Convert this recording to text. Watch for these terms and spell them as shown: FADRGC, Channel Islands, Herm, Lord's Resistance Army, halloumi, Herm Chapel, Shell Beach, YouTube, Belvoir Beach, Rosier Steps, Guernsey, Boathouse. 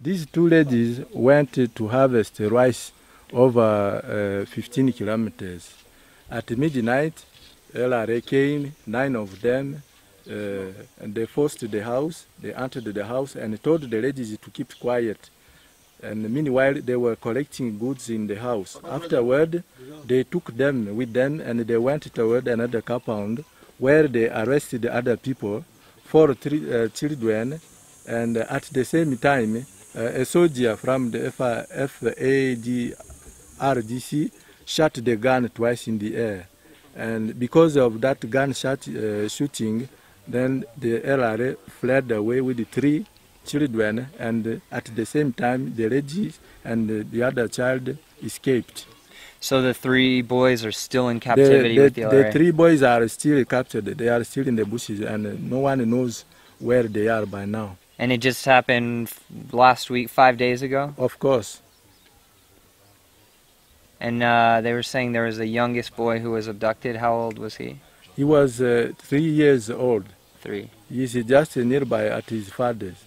These two ladies went to harvest rice over 15 kilometers. At midnight, LRA came, 9 of them, and they forced the house, they entered the house and told the ladies to keep quiet. And meanwhile, they were collecting goods in the house. Afterward, they took them with them and they went toward another compound where they arrested other people, four children, and at the same time, a soldier from the FADRGC shot the gun twice in the air. And because of that gun shooting, then the LRA fled away with the 3 children, and at the same time the ladies and the other child escaped. So the 3 boys are still in captivity with the LRA? The 3 boys are still captured. They are still in the bushes and no one knows where they are by now. And it just happened last week, 5 days ago? Of course. And they were saying there was the youngest boy who was abducted. How old was he? He was 3 years old. 3. He's just nearby at his father's.